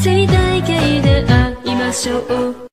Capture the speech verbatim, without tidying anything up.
盛大系で会いましょう。